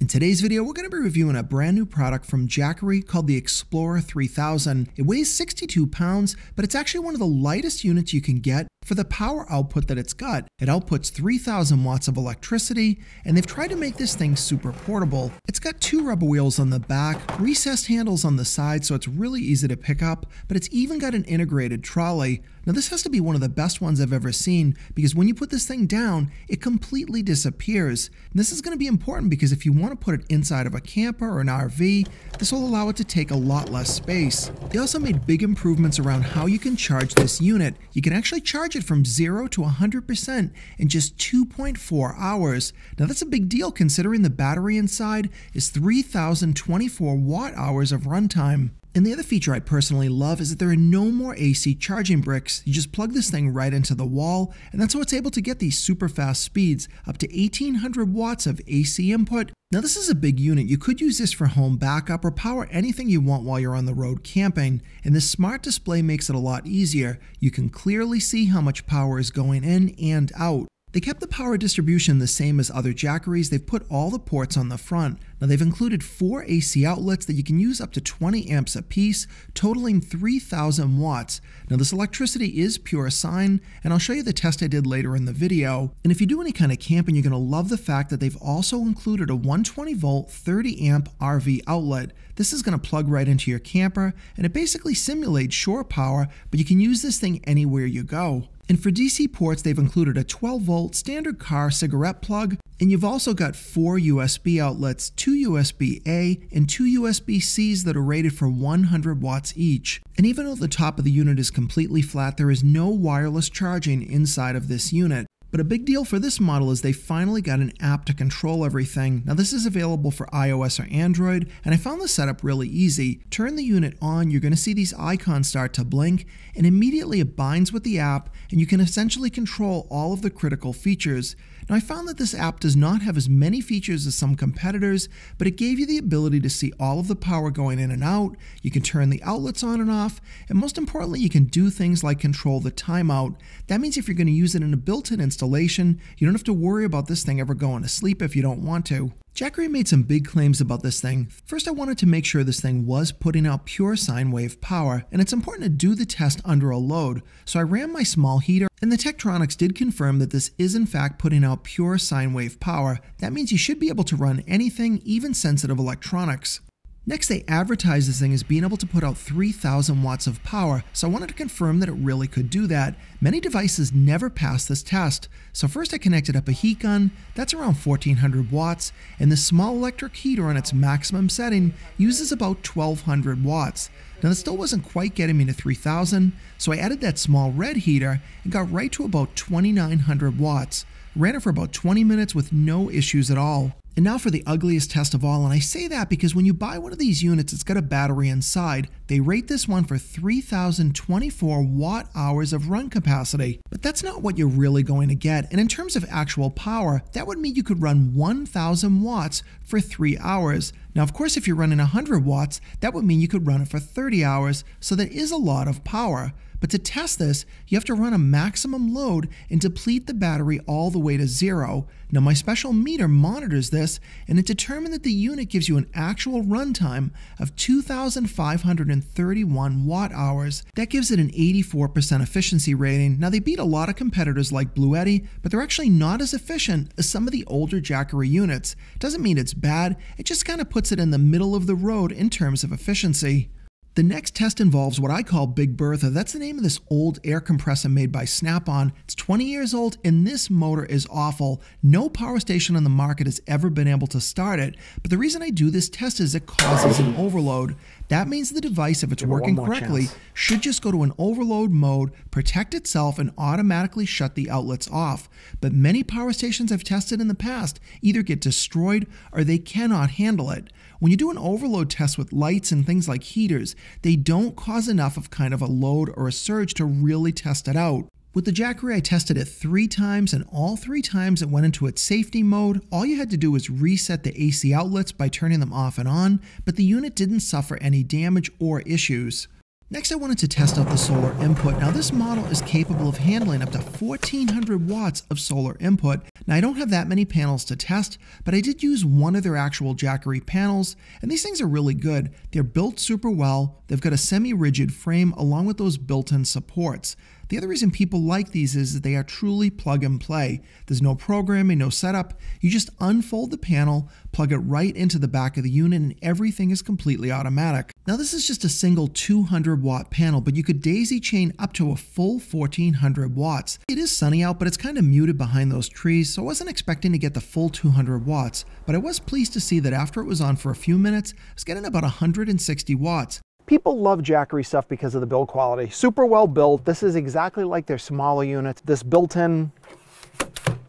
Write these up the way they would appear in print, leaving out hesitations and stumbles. In today's video, we're going to be reviewing a brand new product from Jackery called the Explorer 3000. It weighs 62 pounds, but it's actually one of the lightest units you can get for the power output that it's got. It outputs 3,000 watts of electricity, and they've tried to make this thing super portable. It's got two rubber wheels on the back, recessed handles on the side, so it's really easy to pick up, but it's even got an integrated trolley. Now this has to be one of the best ones I've ever seen, because when you put this thing down, it completely disappears. And this is going to be important because if you want to put it inside of a camper or an RV, this will allow it to take a lot less space. They also made big improvements around how you can charge this unit. You can actually charge it from 0 to 100% in just 2.4 hours. Now that's a big deal considering the battery inside is 3,024 watt hours of runtime. And the other feature I personally love is that there are no more AC charging bricks. You just plug this thing right into the wall, and that's how it's able to get these super fast speeds, up to 1800 watts of AC input. Now this is a big unit. You could use this for home backup or power anything you want while you're on the road camping, and this smart display makes it a lot easier. You can clearly see how much power is going in and out. They kept the power distribution the same as other Jackeries. They've put all the ports on the front. Now they've included 4 AC outlets that you can use up to 20 amps a piece, totaling 3,000 watts. Now this electricity is pure sine, and I'll show you the test I did later in the video. And if you do any kind of camping, you're going to love the fact that they've also included a 120 volt, 30 amp RV outlet. This is going to plug right into your camper, and it basically simulates shore power, but you can use this thing anywhere you go. And for DC ports, they've included a 12 volt standard car cigarette plug, and you've also got 4 USB outlets, 2 USB-A and 2 USB-Cs that are rated for 100 watts each. And even though the top of the unit is completely flat, there is no wireless charging inside of this unit. But a big deal for this model is they finally got an app to control everything. Now this is available for iOS or Android, and I found the setup really easy. Turn the unit on, you're going to see these icons start to blink, and immediately it binds with the app, and you can essentially control all of the critical features. Now I found that this app does not have as many features as some competitors, but it gave you the ability to see all of the power going in and out, you can turn the outlets on and off, and most importantly you can do things like control the timeout. That means if you're going to use it in a built-in installation, you don't have to worry about this thing ever going to sleep if you don't want to. Jackery made some big claims about this thing. First, I wanted to make sure this thing was putting out pure sine wave power, and it's important to do the test under a load, so I ran my small heater, and the Tektronix did confirm that this is in fact putting out pure sine wave power. That means you should be able to run anything, even sensitive electronics. Next, they advertised this thing as being able to put out 3,000 watts of power, so I wanted to confirm that it really could do that. Many devices never pass this test, so first I connected up a heat gun, that's around 1,400 watts, and the small electric heater on its maximum setting uses about 1,200 watts. Now that still wasn't quite getting me to 3,000, so I added that small red heater and got right to about 2,900 watts. Ran it for about 20 minutes with no issues at all. And now for the ugliest test of all, and I say that because when you buy one of these units, it's got a battery inside. They rate this one for 3,024 watt hours of run capacity, but that's not what you're really going to get. And in terms of actual power, that would mean you could run 1,000 watts for 3 hours. Now, of course, if you're running 100 watts, that would mean you could run it for 30 hours, so that is a lot of power. But to test this, you have to run a maximum load and deplete the battery all the way to 0. Now my special meter monitors this, and it determined that the unit gives you an actual runtime of 2,531 watt hours. That gives it an 84% efficiency rating. Now they beat a lot of competitors like Bluetti, but they're actually not as efficient as some of the older Jackery units. Doesn't mean it's bad, it just kind of puts it in the middle of the road in terms of efficiency. The next test involves what I call Big Bertha. That's the name of this old air compressor made by Snap-on. It's 20 years old and this motor is awful. No power station on the market has ever been able to start it, but the reason I do this test is it causes an overload. That means the device, if it's working correctly, should just go to an overload mode, protect itself, and automatically shut the outlets off. But many power stations I've tested in the past either get destroyed or they cannot handle it. When you do an overload test with lights and things like heaters, they don't cause enough of kind of a load or a surge to really test it out. With the Jackery, I tested it 3 times, and all 3 times it went into its safety mode. All you had to do was reset the AC outlets by turning them off and on, but the unit didn't suffer any damage or issues. Next, I wanted to test out the solar input. Now this model is capable of handling up to 1,400 watts of solar input. Now, I don't have that many panels to test, but I did use one of their actual Jackery panels, and these things are really good. They're built super well. They've got a semi-rigid frame along with those built-in supports. The other reason people like these is that they are truly plug and play. There's no programming, no setup. You just unfold the panel, plug it right into the back of the unit, and everything is completely automatic. Now this is just a single 200 watt panel, but you could daisy chain up to a full 1400 watts. It is sunny out, but it's kind of muted behind those trees, so I wasn't expecting to get the full 200 watts, but I was pleased to see that after it was on for a few minutes, I was getting about 160 watts. People love Jackery stuff because of the build quality. Super well built. This is exactly like their smaller units. This built-in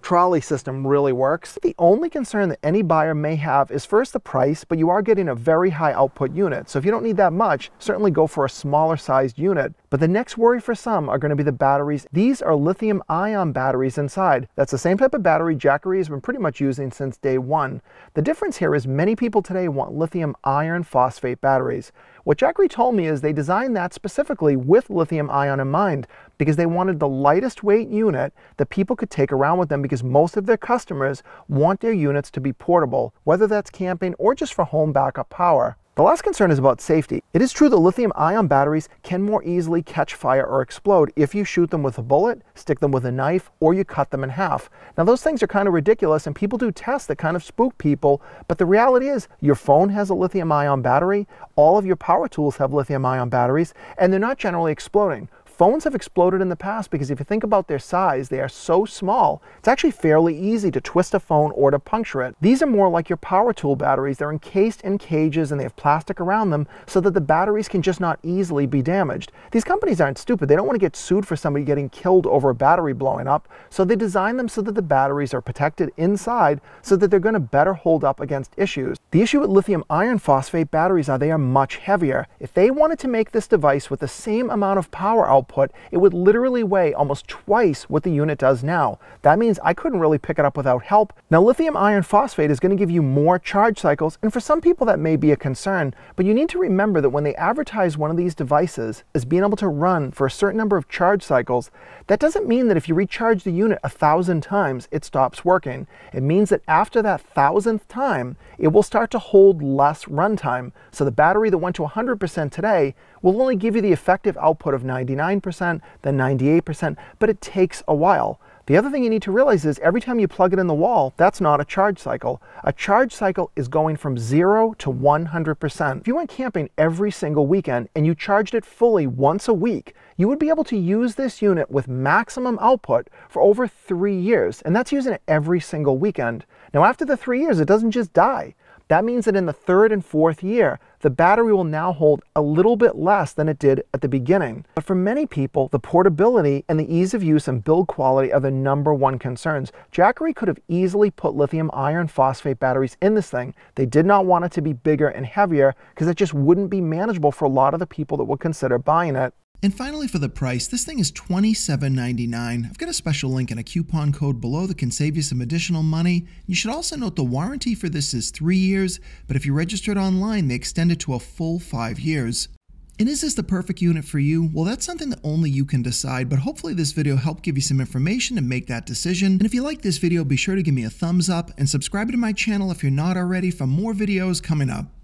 trolley system really works. The only concern that any buyer may have is first the price, but you are getting a very high output unit. So if you don't need that much, certainly go for a smaller sized unit. But the next worry for some are going to be the batteries. These are lithium ion batteries inside. That's the same type of battery Jackery has been pretty much using since day one. The difference here is many people today want lithium iron phosphate batteries. What Jackery told me is they designed that specifically with lithium ion in mind because they wanted the lightest weight unit that people could take around with them because most of their customers want their units to be portable, whether that's camping or just for home backup power. The last concern is about safety. It is true that lithium ion batteries can more easily catch fire or explode if you shoot them with a bullet, stick them with a knife, or you cut them in half. Now those things are kind of ridiculous and people do tests that kind of spook people, but the reality is your phone has a lithium ion battery, all of your power tools have lithium ion batteries, and they're not generally exploding. Phones have exploded in the past because if you think about their size, they are so small, it's actually fairly easy to twist a phone or to puncture it. These are more like your power tool batteries. They're encased in cages and they have plastic around them so that the batteries can just not easily be damaged. These companies aren't stupid. They don't want to get sued for somebody getting killed over a battery blowing up, so they design them so that the batteries are protected inside so that they're going to better hold up against issues. The issue with lithium iron phosphate batteries are they are much heavier. If they wanted to make this device with the same amount of power output, it would literally weigh almost twice what the unit does now. That means I couldn't really pick it up without help. Now lithium iron phosphate is going to give you more charge cycles, and for some people that may be a concern, but you need to remember that when they advertise one of these devices as being able to run for a certain number of charge cycles, that doesn't mean that if you recharge the unit 1,000 times it stops working. It means that after that 1,000th time it will start to hold less runtime. So the battery that went to 100% today will only give you the effective output of 99%, then 98%, but it takes a while. The other thing you need to realize is every time you plug it in the wall, that's not a charge cycle. A charge cycle is going from 0 to 100%. If you went camping every single weekend and you charged it fully once a week, you would be able to use this unit with maximum output for over 3 years, and that's using it every single weekend. Now after the 3 years, it doesn't just die. That means that in the third and fourth year, the battery will now hold a little bit less than it did at the beginning. But for many people, the portability and the ease of use and build quality are the number one concerns. Jackery could have easily put lithium iron phosphate batteries in this thing. They did not want it to be bigger and heavier because it just wouldn't be manageable for a lot of the people that would consider buying it. And finally, for the price, this thing is $27.99. I've got a special link and a coupon code below that can save you some additional money. You should also note the warranty for this is 3 years, but if you register it online, they extend it to a full 5 years. And is this the perfect unit for you? Well, that's something that only you can decide, but hopefully this video helped give you some information to make that decision. And if you like this video, be sure to give me a thumbs up and subscribe to my channel if you're not already for more videos coming up.